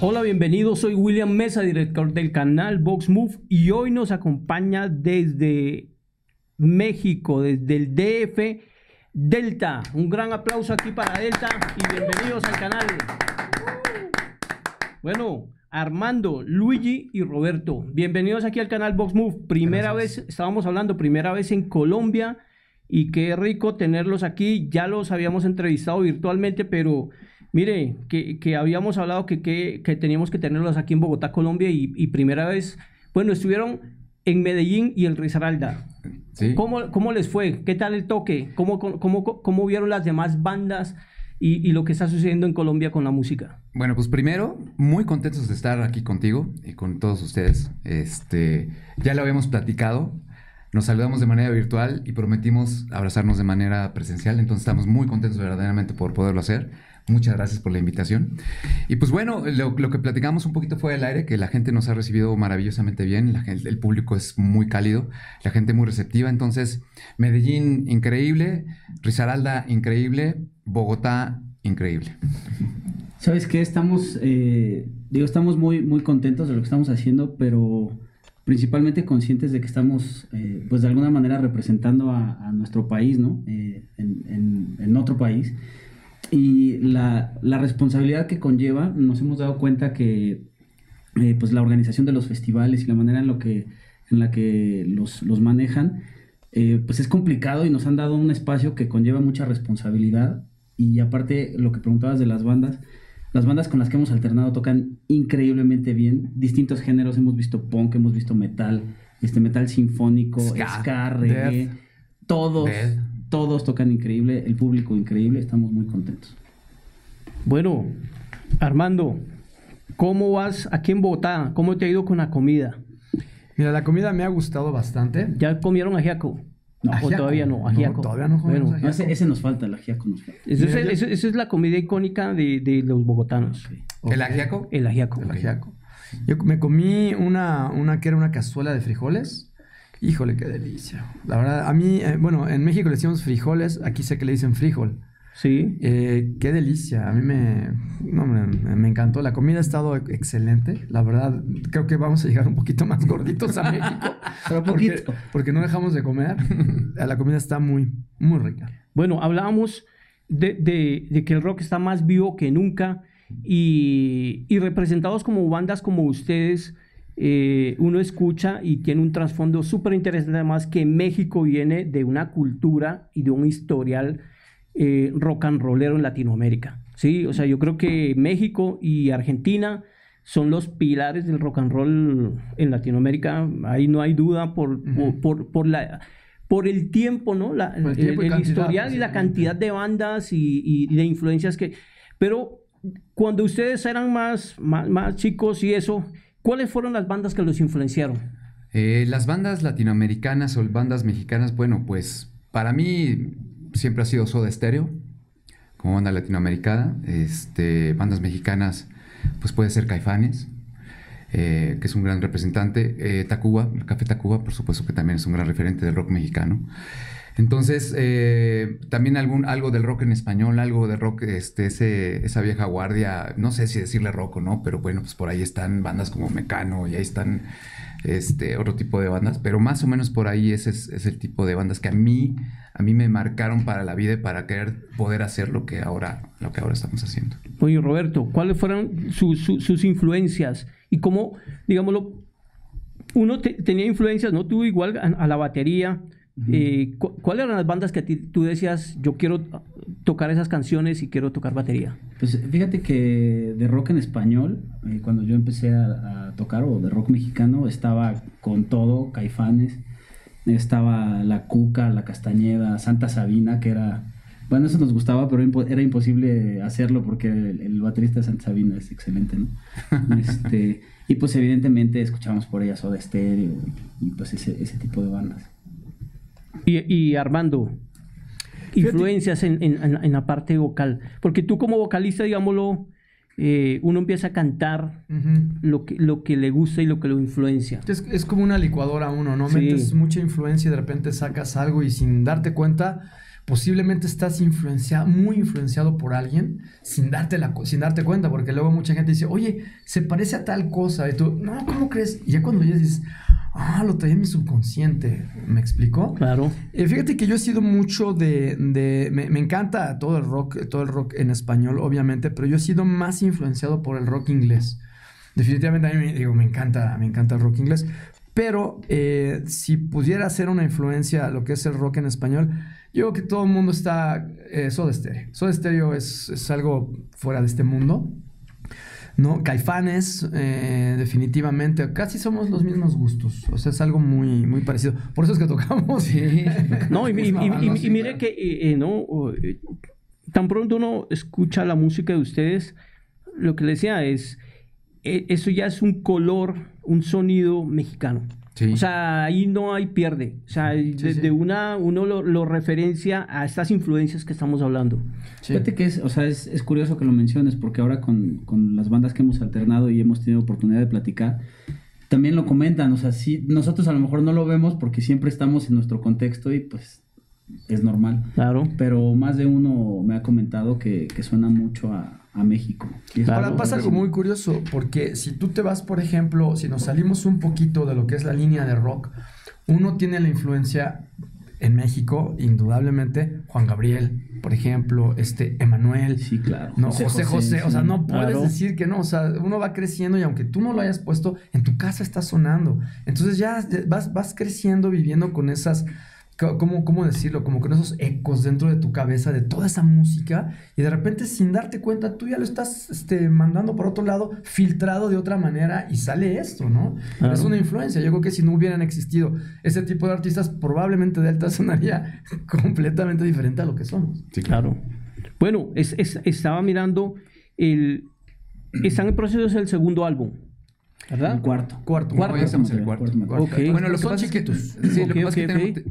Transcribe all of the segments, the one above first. Hola, bienvenidos, soy William Mesa, director del canal BoxMov, y hoy nos acompaña desde México, desde el DF, Delta. Un gran aplauso aquí para Delta y bienvenidos al canal. Bueno, Armando, Luigi y Roberto, bienvenidos aquí al canal BoxMov. Primera vez, estábamos hablando, primera vez en Colombia, y qué rico tenerlos aquí. Ya los habíamos entrevistado virtualmente, pero... mire, que habíamos hablado que teníamos que tenerlos aquí en Bogotá, Colombia, y primera vez, bueno, estuvieron en Medellín y en Risaralda. Sí. ¿Cómo les fue? ¿Qué tal el toque? ¿Cómo vieron las demás bandas y lo que está sucediendo en Colombia con la música? Bueno, pues primero, muy contentos de estar aquí contigo y con todos ustedes. Ya lo habíamos platicado. Nos saludamos de manera virtual y prometimos abrazarnos de manera presencial, entonces estamos muy contentos verdaderamente por poderlo hacer. Muchas gracias por la invitación. Y pues bueno, lo que platicamos un poquito fue el aire, que la gente nos ha recibido maravillosamente bien, el público es muy cálido, la gente muy receptiva, entonces Medellín increíble, Risaralda increíble, Bogotá increíble. ¿Sabes qué? Estamos, estamos muy contentos de lo que estamos haciendo, pero... principalmente conscientes de que estamos, pues de alguna manera representando a nuestro país, ¿no? En otro país. Y la responsabilidad que conlleva, nos hemos dado cuenta que, pues la organización de los festivales y la manera en la que los manejan, pues es complicado y nos han dado un espacio que conlleva mucha responsabilidad. Y aparte, lo que preguntabas de las bandas con las que hemos alternado tocan increíblemente bien. Distintos géneros, hemos visto punk, hemos visto metal, metal sinfónico, ska, reggae. Todos tocan increíble, el público increíble, estamos muy contentos. Bueno, Armando, ¿cómo vas aquí en Bogotá? ¿Cómo te ha ido con la comida? Mira, la comida me ha gustado bastante. ¿Ya comieron ajiaco? No, ajiaco. ¿O todavía no? Ajiaco. No, todavía no comemos, bueno, ajiaco. Ese nos falta, el ajiaco nos falta. Esa es la comida icónica de los bogotanos. Okay. Okay. ¿El ajiaco? El ajiaco. El ajiaco. Okay. Yo me comí una que era una cazuela de frijoles. Híjole, qué delicia. La verdad, a mí, bueno, en México le decimos frijoles, aquí sé que le dicen frijol. Sí. Qué delicia. A mí me encantó. La comida ha estado excelente. La verdad, creo que vamos a llegar un poquito más gorditos a México. Pero porque no dejamos de comer. La comida está muy rica. Bueno, hablábamos de que el rock está más vivo que nunca. Y representados como bandas como ustedes, uno escucha y tiene un trasfondo súper interesante. Además que México viene de una cultura y de un historial rock and rollero en Latinoamérica, ¿sí? O sea, yo creo que México y Argentina son los pilares del rock and roll en Latinoamérica, ahí no hay duda por el tiempo, ¿no? El historial y la cantidad de bandas y de influencias que... Pero cuando ustedes eran más chicos y eso, ¿cuáles fueron las bandas que los influenciaron? Las bandas latinoamericanas o bandas mexicanas, bueno, pues para mí... siempre ha sido Soda Stereo como banda latinoamericana. Bandas mexicanas, pues puede ser Caifanes, que es un gran representante, Tacuba, el Café Tacuba, por supuesto, que también es un gran referente del rock mexicano. Entonces, también algo del rock en español, algo de rock, esa vieja guardia, no sé si decirle rock o no, pero bueno, pues por ahí están bandas como Mecano, y ahí están otro tipo de bandas, pero más o menos por ahí ese es el tipo de bandas que a mí me marcaron para la vida y para querer poder hacer lo que ahora estamos haciendo. Oye, Roberto, ¿cuáles fueron sus influencias? Y cómo, digámoslo, uno tenía influencias, ¿no? Tú igual a la batería. ¿Cuáles eran las bandas que tú decías, yo quiero tocar esas canciones y quiero tocar batería? Pues fíjate que de rock en español, cuando yo empecé a tocar, o de rock mexicano, estaba con todo, Caifanes, estaba la Cuca, la Castañeda, Santa Sabina, que era... bueno, eso nos gustaba, pero era imposible hacerlo porque el baterista de Santa Sabina es excelente, ¿no? Y pues evidentemente escuchábamos por ella Soda Stereo y pues ese tipo de bandas. Y Armando, influencias en la parte vocal, porque tú como vocalista, digámoslo, uno empieza a cantar lo que le gusta y lo que lo influencia. Es como una licuadora uno, ¿no? Sí. Metes mucha influencia y de repente sacas algo y sin darte cuenta, posiblemente estás influenciado, muy influenciado por alguien sin darte cuenta, porque luego mucha gente dice, oye, se parece a tal cosa, y tú, no, ¿cómo crees? Y ya cuando ya dices, ah, lo traía en mi subconsciente, ¿me explicó? Claro. Fíjate que yo he sido mucho me encanta todo el rock en español, obviamente, pero yo he sido más influenciado por el rock inglés. Definitivamente a mí me encanta el rock inglés, pero si pudiera hacer una influencia a lo que es el rock en español, yo creo que todo el mundo está... Soda Stereo. Soda Stereo es algo fuera de este mundo, ¿no? Caifanes, definitivamente, casi somos los mismos gustos. O sea, es algo muy, muy parecido. Por eso es que tocamos. Sí. No, y mire que tan pronto uno escucha la música de ustedes, lo que les decía es, eso ya es un color, un sonido mexicano. Sí. O sea, ahí no hay pierde. O sea, uno lo referencia a estas influencias que estamos hablando. Sí. Fíjate que es curioso que lo menciones, porque ahora con las bandas que hemos alternado y hemos tenido oportunidad de platicar, también lo comentan. O sea, sí, nosotros a lo mejor no lo vemos porque siempre estamos en nuestro contexto y pues es normal. Claro. Pero más de uno me ha comentado que suena mucho a México. Ahora pasa algo muy curioso, porque si tú te vas, por ejemplo, si nos salimos un poquito de lo que es la línea de rock, uno tiene la influencia en México, indudablemente, Juan Gabriel, por ejemplo, Emanuel. Sí, claro. ¿No? José José, sí, o sea, no puedes decir que no, o sea, uno va creciendo y aunque tú no lo hayas puesto, en tu casa está sonando. Entonces ya vas creciendo, viviendo con esas... ¿Cómo decirlo? Como con esos ecos dentro de tu cabeza de toda esa música, y de repente sin darte cuenta tú ya lo estás mandando por otro lado, filtrado de otra manera, y sale esto, ¿no? Claro. Es una influencia. Yo creo que si no hubieran existido ese tipo de artistas, probablemente Delta sonaría completamente diferente a lo que somos. Sí, claro. Bueno, estaba mirando están en proceso del segundo álbum, ¿verdad? Cuarto. Estamos en el cuarto. Okay. Bueno, lo que pasa es que,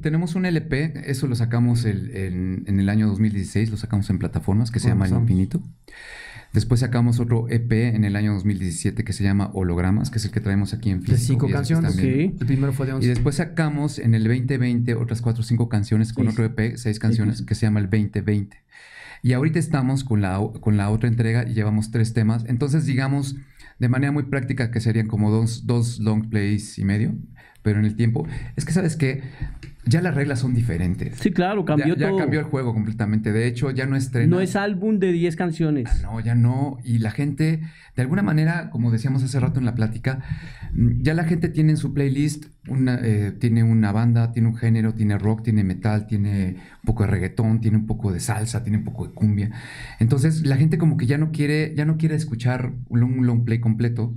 tenemos un LP, eso lo sacamos en el año 2016, lo sacamos en plataformas, que se llama El Infinito. Después sacamos otro EP en el año 2017 que se llama Hologramas, que es el que traemos aquí en físico. De 5 canciones, sí. El primero fue de 11. Y después sacamos en el 2020 otras 4 o 5 canciones con otro EP, 6 canciones, que se llama El 2020. Y ahorita estamos con la otra entrega y llevamos 3 temas. Entonces, digamos, de manera muy práctica, que serían como dos long plays y medio, pero en el tiempo. Es que, ¿sabes qué? Ya las reglas son diferentes. Sí, claro, cambió todo. Ya cambió el juego completamente. De hecho, ya no estrena. No es álbum de 10 canciones. Ah, no, ya no. Y la gente, de alguna manera, como decíamos hace rato en la plática, ya la gente tiene en su playlist, tiene una banda, tiene un género, tiene rock, tiene metal, tiene un poco de reggaetón, tiene un poco de salsa, tiene un poco de cumbia. Entonces, la gente como que ya no quiere escuchar un long play completo.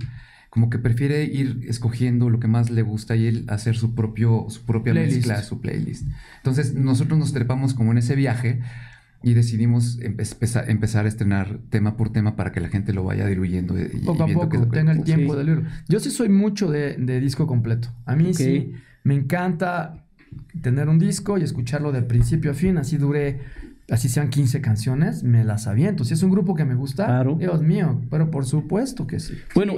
Como que prefiere ir escogiendo lo que más le gusta y él hacer su propia mezcla, su playlist. Entonces, nosotros nos trepamos como en ese viaje y decidimos empezar a estrenar tema por tema para que la gente lo vaya diluyendo. Poco a poco, tenga el tiempo de leerlo. Yo sí soy mucho de disco completo. A mí sí me encanta tener un disco y escucharlo de principio a fin. Así sean 15 canciones, me las aviento. Si es un grupo que me gusta, claro. Dios mío, pero por supuesto que sí. Bueno,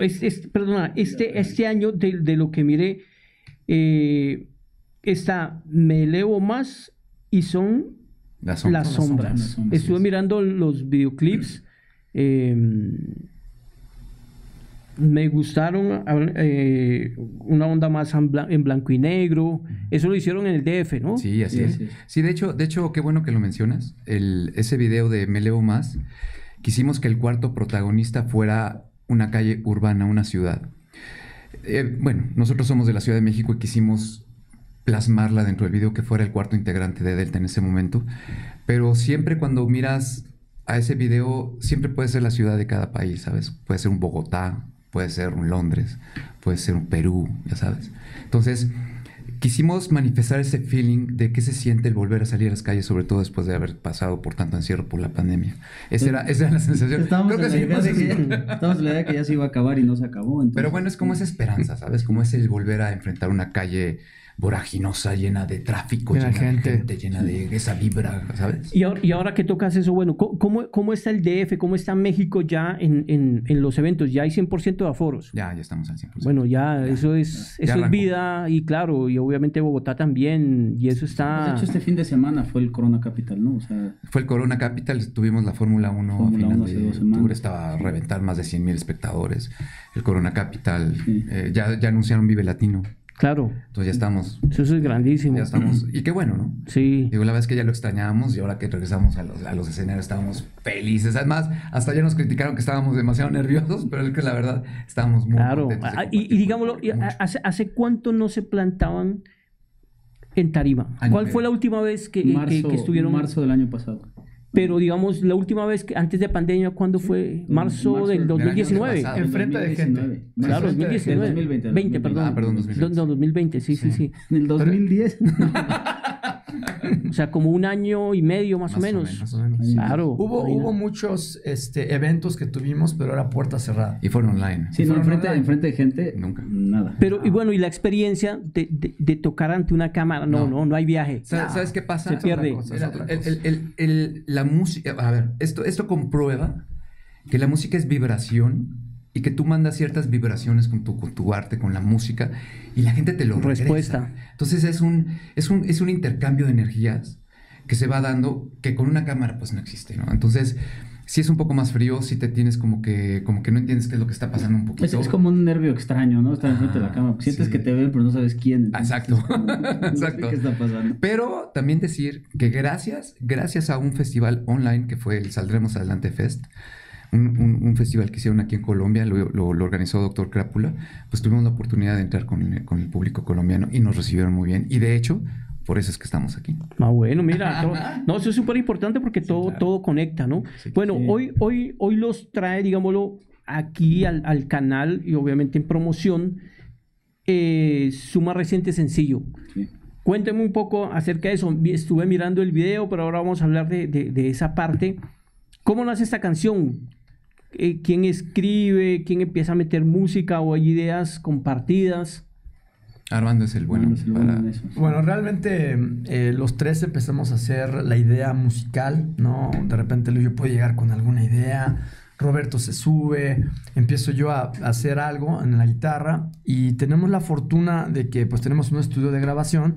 perdona, este año de lo que miré, Me Elevo Más y son Las Sombras. Estuve mirando los videoclips, me gustaron, una onda más en blanco y negro. Eso lo hicieron en el DF, ¿no? Sí, así es. Sí, de hecho, qué bueno que lo mencionas. Ese video de Me Elevo Más, quisimos que el cuarto protagonista fuera una calle urbana, una ciudad. Bueno, nosotros somos de la Ciudad de México y quisimos plasmarla dentro del video, que fuera el cuarto integrante de Delta en ese momento. Pero siempre cuando miras a ese video, siempre puede ser la ciudad de cada país, ¿sabes? Puede ser un Bogotá, puede ser un Londres, puede ser un Perú, ya sabes. Entonces, quisimos manifestar ese feeling de qué se siente el volver a salir a las calles, sobre todo después de haber pasado por tanto encierro por la pandemia. Esa era la sensación. Estábamos en la idea que ya se iba a acabar y no se acabó. Entonces, pero bueno, es como esa esperanza, ¿sabes? Como es el volver a enfrentar una calle voraginosa, llena de tráfico, llena de gente, llena de esa vibra, ¿sabes? Y ahora que tocas eso, bueno, ¿cómo está el DF? ¿Cómo está México ya en los eventos? ¿Ya hay 100% de aforos? Ya estamos al 100%. Bueno, ya eso es vida, y claro, y obviamente Bogotá también, y eso está... De hecho, este fin de semana fue el Corona Capital, ¿no? O sea, fue el Corona Capital, tuvimos la Fórmula 1 a final de octubre, estaba a reventar más de 100,000 espectadores, el Corona Capital, sí. Ya anunciaron Vive Latino. Claro. Entonces ya estamos. Eso es grandísimo. Ya estamos. Y qué bueno, ¿no? Sí. Digo, la verdad es que ya lo extrañábamos, y ahora que regresamos a los escenarios estábamos felices. Además, hasta ya nos criticaron que estábamos demasiado nerviosos, pero es que la verdad estábamos muy contentos. Claro. Y digámoslo, ¿hace cuánto no se plantaban en tarima? ¿Cuál fue la última vez que estuvieron? Marzo del año pasado. Pero digamos, la última vez que antes de pandemia, ¿cuándo fue? Marzo del 2019. Enfrente de gente. Claro, 2019. 2020, perdón. Ah, perdón, 2020. 2020, sí. En el 2010. O sea, como un año y medio más o menos. Sí. Claro. Hubo muchos eventos que tuvimos, pero era puerta cerrada. Y fueron online. Sí, no, enfrente de gente, nunca. Nada. Pero, y bueno, y la experiencia de tocar ante una cámara, no hay viaje. ¿Sabes qué pasa? Se pierde. La música, a ver, esto comprueba que la música es vibración, y que tú mandas ciertas vibraciones con tu arte, con la música, y la gente te lo regresa. Entonces es un intercambio de energías que se va dando, que con una cámara pues no existe, ¿no? Entonces sí es un poco más frío, sí te tienes como que no entiendes qué es lo que está pasando un poquito. Es como un nervio extraño, ¿no? Estar enfrente de la cámara, sientes que te ven pero no sabes quién. Entonces, exacto. Exacto. ¿Qué está pasando? Pero también decir que gracias a un festival online que fue el Saldremos Adelante Fest, un festival que hicieron aquí en Colombia, lo organizó Doctor Crápula, pues tuvimos la oportunidad de entrar con el público colombiano y nos recibieron muy bien. Y de hecho, por eso es que estamos aquí. Ah, bueno, mira. Eso es súper importante porque todo conecta, ¿no? Sí, bueno, sí. Hoy los trae, digámoslo, aquí al canal y obviamente en promoción, su más reciente sencillo. Sí. Cuénteme un poco acerca de eso. Estuve mirando el video, pero ahora vamos a hablar de esa parte. ¿Cómo nace esta canción? ¿Quién escribe? ¿Quién empieza a meter música? ¿O hay ideas compartidas? Armando es el bueno. Bueno, realmente los tres empezamos a hacer la idea musical, ¿no? De repente yo puedo llegar con alguna idea, Roberto se sube, empiezo yo a hacer algo en la guitarra, y tenemos la fortuna de que pues tenemos un estudio de grabación,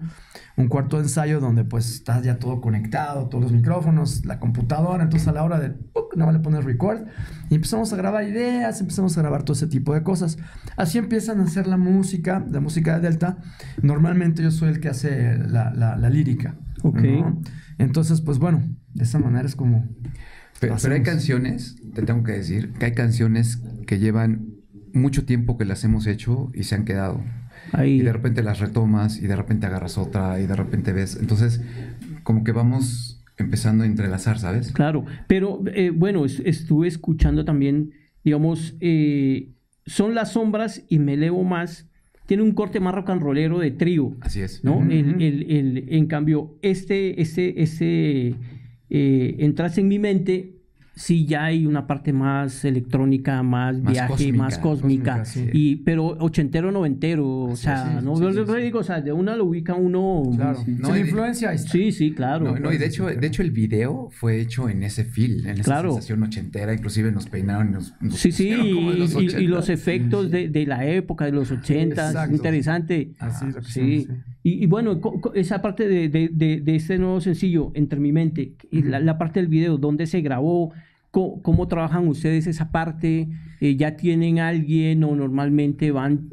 un cuarto de ensayo donde pues está ya todo conectado, todos los micrófonos, la computadora, entonces a la hora de no le pones record y empezamos a grabar ideas, empezamos a grabar todo ese tipo de cosas. Así empiezan a hacer la música de Delta. Normalmente yo soy el que hace la lírica. Okay. ¿No? Entonces pues bueno, de esa manera es como... Pero hay canciones, te tengo que decir, que hay canciones que llevan mucho tiempo que las hemos hecho y se han quedado. Ahí. Y de repente las retomas y de repente agarras otra y de repente ves. Entonces, como que vamos empezando a entrelazar, ¿sabes? Claro, pero bueno, estuve escuchando también, digamos, Son las sombras y Me elevo más. Tiene un corte más rock and rollero de trío. Así es. ¿No? Uh-huh. En cambio, Entraste en mi mente, sí ya hay una parte más electrónica, más viaje, más cósmica sí. Pero ochentero, noventero, así, o sea, sí, ¿no? Sí, yo digo, o sea, de una lo ubica uno... Claro, sí, no, influencia. Sí, claro. No, y de hecho el video fue hecho en ese feel, en esa sensación ochentera, inclusive nos peinaron y nos como los 80. Y los efectos de la época, de los 80, exacto. Interesante. Así es, sí. Y bueno, esa parte de este nuevo sencillo, Entre mi mente, y la parte del video, ¿dónde se grabó? ¿Cómo trabajan ustedes esa parte? ¿Ya tienen alguien o normalmente van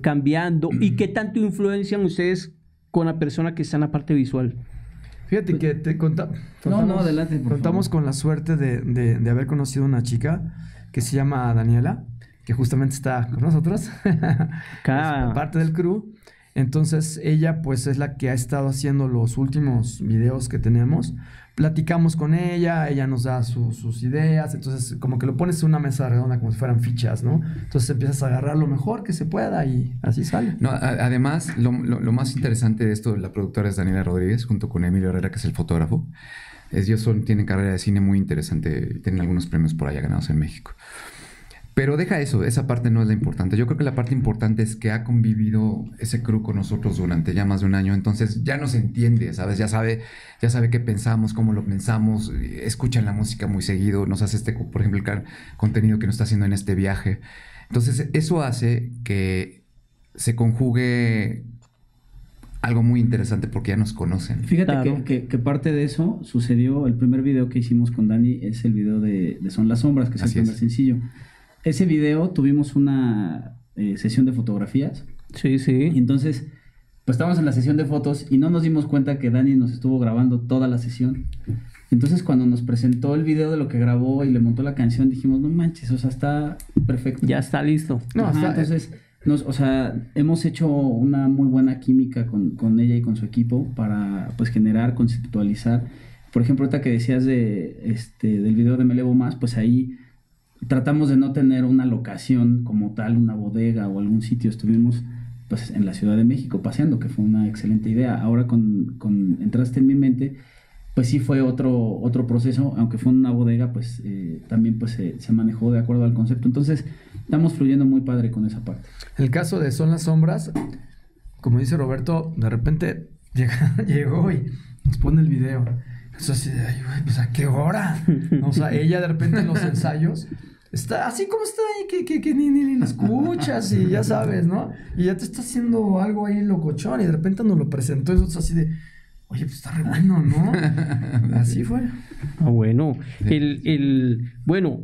cambiando? ¿Y qué tanto influencian ustedes con la persona que está en la parte visual? Fíjate que te contamos con la suerte de haber conocido una chica que se llama Daniela, que justamente está con nosotros, parte del crew. Entonces ella pues es la que ha estado haciendo los últimos videos que tenemos. Platicamos con ella, ella nos da sus ideas, entonces como que lo pones en una mesa redonda como si fueran fichas, ¿no? Entonces empiezas a agarrar lo mejor que se pueda y así sale. No, además, lo más interesante de esto, la productora es Daniela Rodríguez, junto con Emilio Herrera, que es el fotógrafo. Ellos tienen carrera de cine muy interesante, tienen algunos premios por allá ganados en México. Pero deja eso, esa parte no es la importante. Yo creo que la parte importante es que ha convivido ese crew con nosotros durante ya más de un año. Entonces ya nos entiende, ¿sabes? Ya sabe qué pensamos, cómo lo pensamos. Escuchan la música muy seguido. Nos hace, por ejemplo, el contenido que nos está haciendo en este viaje. Entonces eso hace que se conjugue algo muy interesante porque ya nos conocen. Fíjate, claro, que parte de eso sucedió. El primer video que hicimos con Dani es el video de Son las Sombras, que es el primer sencillo. Ese video tuvimos una sesión de fotografías. Sí, sí. Y entonces, pues estábamos en la sesión de fotos y no nos dimos cuenta que Dani nos estuvo grabando toda la sesión. Entonces, cuando nos presentó el video de lo que grabó y le montó la canción, dijimos, no manches, o sea, está perfecto. Ya está listo. No, ajá, entonces... O sea, hemos hecho una muy buena química con ella y con su equipo para, pues, generar, conceptualizar. Por ejemplo, ahorita que decías del video de Me Elevo Más, pues ahí tratamos de no tener una locación como tal, una bodega o algún sitio. Estuvimos, pues, en la Ciudad de México paseando, que fue una excelente idea. Ahora con Entraste en mi Mente, pues sí fue otro proceso. Aunque fue una bodega, pues también pues se manejó de acuerdo al concepto. Entonces, estamos fluyendo muy padre con esa parte. El caso de Son las Sombras, como dice Roberto, de repente llegó y nos pone el video. Eso así de, ay, pues, ¿a qué hora? O sea, ella de repente en los ensayos está así como está ahí, que ni la escuchas y ya sabes, ¿no? Y ya te está haciendo algo ahí locochón y de repente nos lo presentó. Eso es así de... Oye, pues está re bueno, ¿no? Así fue. Ah, bueno. Sí. Bueno,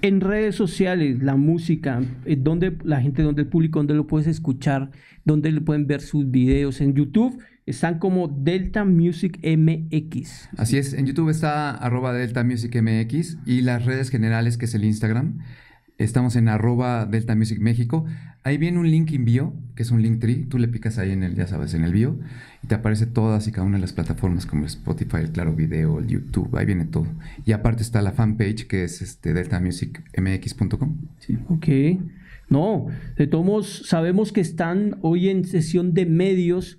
en redes sociales, la música, donde la gente, donde el público, donde lo puedes escuchar, donde le pueden ver sus videos. En YouTube están como Delta Music MX. Así es, en YouTube está @Delta Music MX y las redes generales, que es el Instagram. Estamos en @Delta Music México. Ahí viene un link en bio, que es un link tree. Tú le picas ahí en el bio y te aparece todas y cada una de las plataformas como el Spotify, el Claro Video, el YouTube. Ahí viene todo. Y aparte está la fanpage, que es deltamusicmx.com. Sí. Ok. No, de todos sabemos que están hoy en sesión de medios.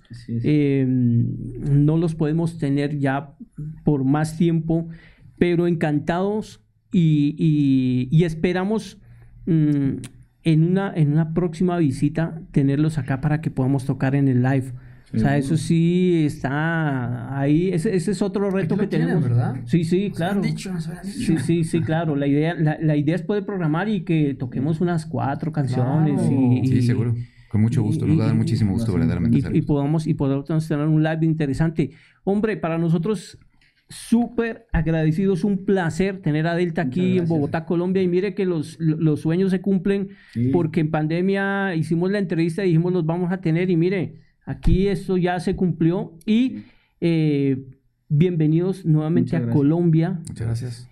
No los podemos tener ya por más tiempo, pero encantados. Y esperamos en una próxima visita tenerlos acá para que podamos tocar en el live. Sí, o sea, eso sí está ahí. Ese es otro reto que tenemos. Tienen, ¿verdad? Sí, sí, claro. Sí, sí, sí, claro. La idea es poder programar y que toquemos unas 4 canciones. Claro. Sí, seguro. Con mucho gusto. Nos va a dar muchísimo gusto, verdaderamente. Y podamos tener un live interesante. Hombre, para nosotros... súper agradecidos, un placer tener a Delta aquí en Bogotá, Colombia. Y mire que los sueños se cumplen, sí, porque en pandemia hicimos la entrevista y dijimos los vamos a tener y mire, aquí esto ya se cumplió. Y sí, bienvenidos nuevamente a Colombia. Muchas gracias.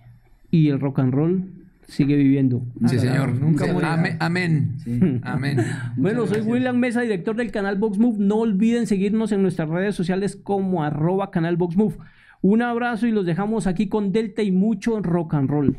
Y el rock and roll sigue viviendo. Sí, señor. Nunca morirá. Amén. Sí. Amén. Bueno, soy William Mesa, director del canal BoxMov. No olviden seguirnos en nuestras redes sociales como @canalboxmov. Un abrazo y los dejamos aquí con Delta y mucho rock and roll.